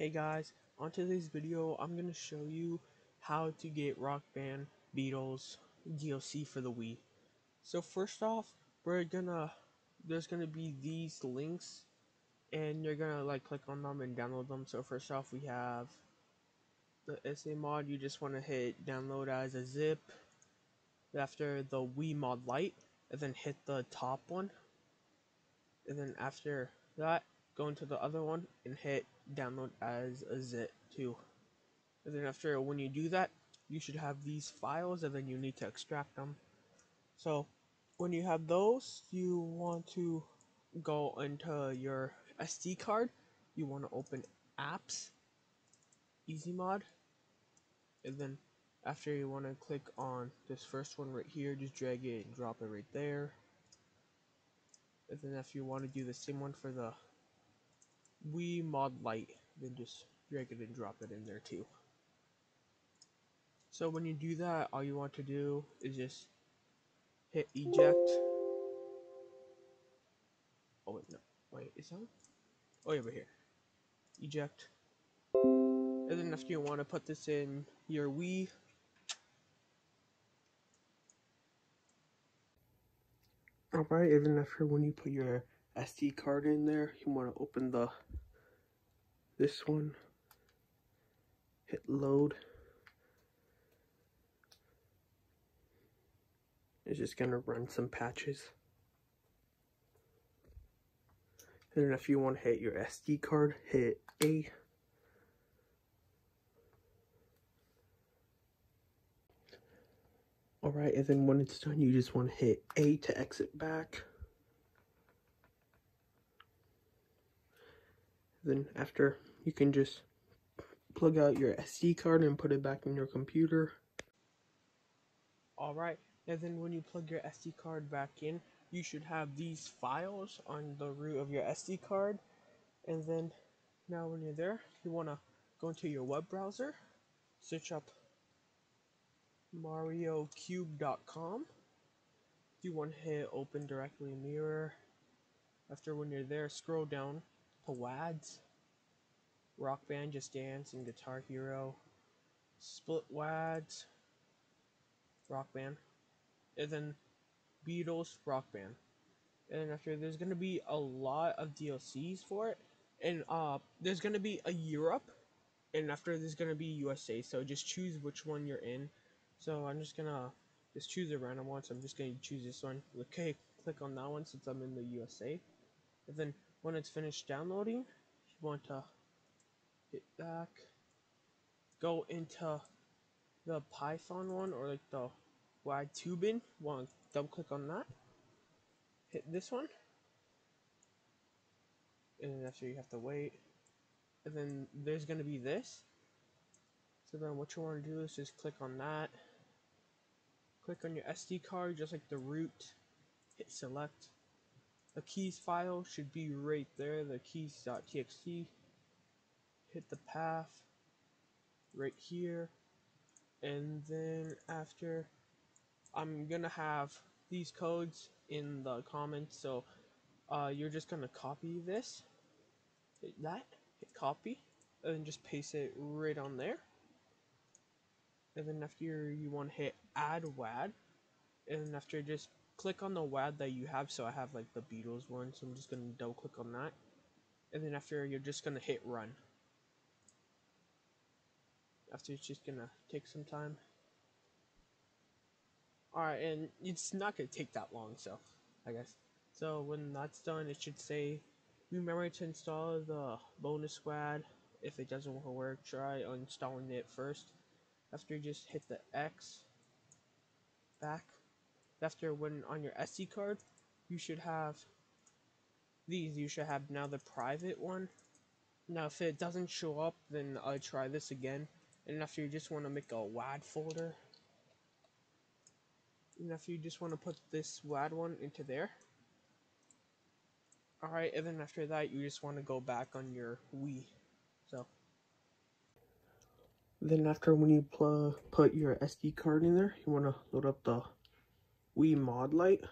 Hey guys, on today's video I'm going to show you how to get Rock Band Beatles DLC for the Wii. So first off, there's going to be these links and you're going to click on them and download them. So first off, we have the SA mod. You just want to hit download as a zip after the Wii mod Lite and then hit the top one. And then after that, go into the other one and hit download as a zip too. And then after, when you do that, you should have these files and then you need to extract them. So when you have those, you want to go into your SD card. You want to open apps, easy mod, and then after you want to click on this first one right here, just drag it and drop it right there. And then if you want to do the same one for the Wii mod Lite, then just drag it and drop it in there too. So when you do that, all you want to do is just hit eject. Oh wait, no, wait, is that one? Oh yeah, right here, eject. And then after, you want to put this in your Wii. Alright, and then after, when you put your SD card in there, you want to open this one, hit load. It's just going to run some patches. And then if you want to hit your SD card, hit A. Alright, and then when it's done, you just want to hit A to exit back. Then after, you can just plug out your SD card and put it back in your computer. Alright, and then when you plug your SD card back in, you should have these files on the root of your SD card. And then now when you're there, you want to go into your web browser, search up mariocube.com. You want to hit open directly mirror. After, when you're there, scroll down to WADs, Rock Band, Just Dance, and Guitar Hero, Split WADs, Rock Band, and then Beatles, Rock Band. And after, there's going to be a lot of DLCs for it, and there's going to be a Europe, and after, there's going to be USA, so just choose which one you're in. So I'm just going to just choose a random one, so I'm just going to choose this one. Okay, click on that one since I'm in the USA, and then when it's finished downloading, you want to hit back, go into the Python one or the WAD bin. Want to double click on that, hit this one, and then after, you have to wait. And then there's going to be this. So then what you want to do is just click on that, click on your SD card, just like the root, hit select. The keys file should be right there, the keys.txt. Hit the path right here, and then after, I'm gonna have these codes in the comments, so you're just gonna copy this, hit that, hit copy, and then just paste it right on there. And then after, you want to hit add WAD, and then after, just click on the WAD that you have. So I have the Beatles one, so I'm just going to double click on that, and then after, you're just going to hit run. After, it's just going to take some time. Alright, and it's not going to take that long, so I guess. So when that's done, it should say, remember to install the bonus WAD. If it doesn't work, try uninstalling it first. After, just hit the X back. After, when on your SD card, you should have these. You should have now the private one. Now if it doesn't show up, then I'll try this again. And after, you just want to make a WAD folder. And after, you just want to put this WAD one into there. Alright, and then after that, you just want to go back on your Wii. So then after, when you put your SD card in there, you want to load up the Wii mod Lite,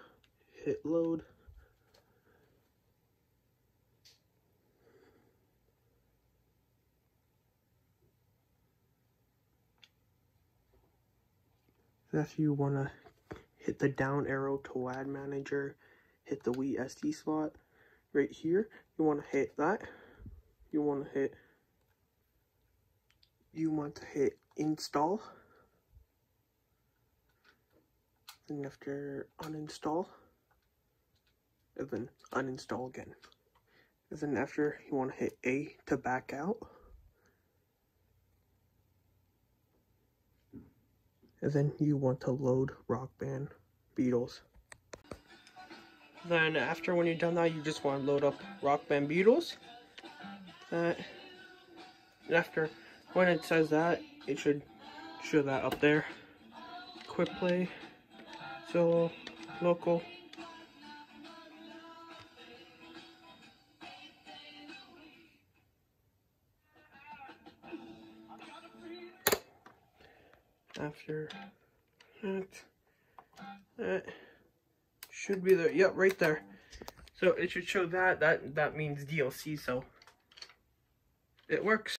hit load. If you want to hit the down arrow to WAD Manager, hit the Wii SD slot right here. You want to hit that. You want to hit install. And after uninstall, and then uninstall again. And then after, you want to hit A to back out. And then you want to load Rock Band Beatles. Then after, when you're done that, you just want to load up Rock Band Beatles. And after, when it says that, it should show that up there. Quick play, solo, local. After that should be there. Yep, right there. So it should show that means DLC, so it works.